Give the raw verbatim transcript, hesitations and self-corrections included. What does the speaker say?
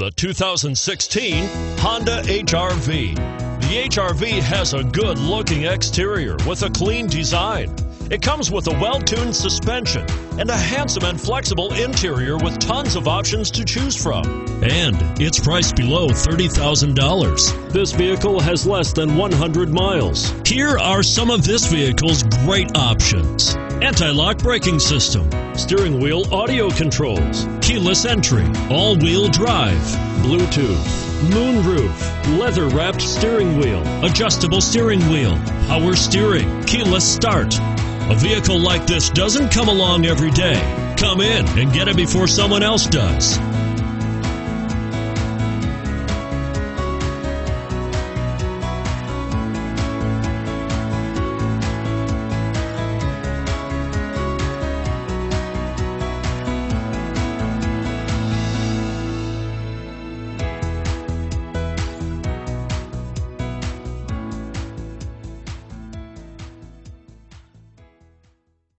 the two thousand sixteen Honda H R V. The H R V has a good-looking exterior with a clean design. It comes with a well-tuned suspension and a handsome and flexible interior with tons of options to choose from. And it's priced below thirty thousand dollars. This vehicle has less than one hundred miles. Here are some of this vehicle's great options: anti-lock braking system, steering wheel audio controls, keyless entry, all-wheel drive, Bluetooth, moonroof, leather-wrapped steering wheel, adjustable steering wheel, power steering, keyless start. A vehicle like this doesn't come along every day. Come in and get it before someone else does.